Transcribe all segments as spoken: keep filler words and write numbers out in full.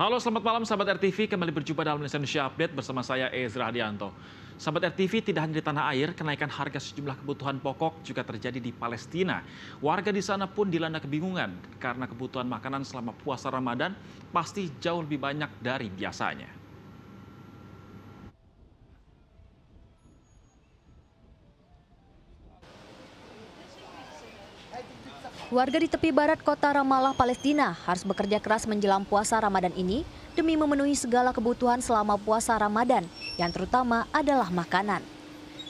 Halo, selamat malam sahabat R T V, kembali berjumpa dalam Indonesia Update bersama saya Ezra Adianto. Sahabat R T V, tidak hanya di tanah air, kenaikan harga sejumlah kebutuhan pokok juga terjadi di Palestina. Warga di sana pun dilanda kebingungan karena kebutuhan makanan selama puasa Ramadan pasti jauh lebih banyak dari biasanya. Warga di tepi barat kota Ramallah, Palestina harus bekerja keras menjelang puasa Ramadan ini demi memenuhi segala kebutuhan selama puasa Ramadan, yang terutama adalah makanan.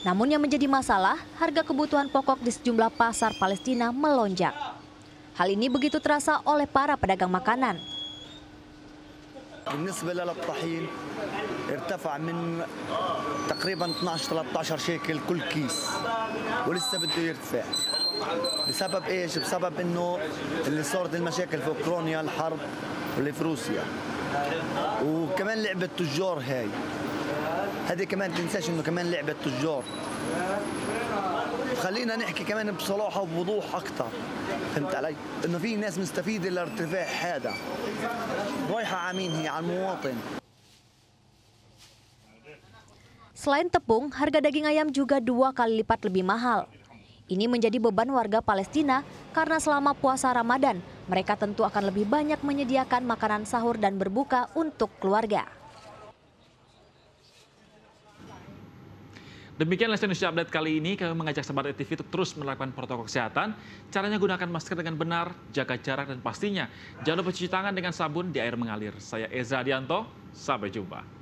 Namun yang menjadi masalah, harga kebutuhan pokok di sejumlah pasar Palestina melonjak. Hal ini begitu terasa oleh para pedagang makanan. بسبب ايش؟ بسبب انه اللي صارت المشاكل في اوكرانيا، الحرب واللي في روسيا. وكمان لعبه تجار هاي. هذه كمان تنساش انه كمان لعبه تجار. خلينا نحكي كمان بصراحه وبوضوح اكثر. فهمت علي؟ انه في ناس مستفيده لارتفاع هذا. رايحه على مين هي؟ على المواطن. Selain tepung, harga daging ayam juga dua kali lipat lebih mahal. Ini menjadi beban warga Palestina karena selama puasa Ramadan, mereka tentu akan lebih banyak menyediakan makanan sahur dan berbuka untuk keluarga. Demikian Indonesia Update kali ini. Kami mengajak sahabat R T V untuk terus melakukan protokol kesehatan. Caranya gunakan masker dengan benar, jaga jarak, dan pastinya jangan lupa cuci tangan dengan sabun di air mengalir. Saya Ezra Adianto, sampai jumpa.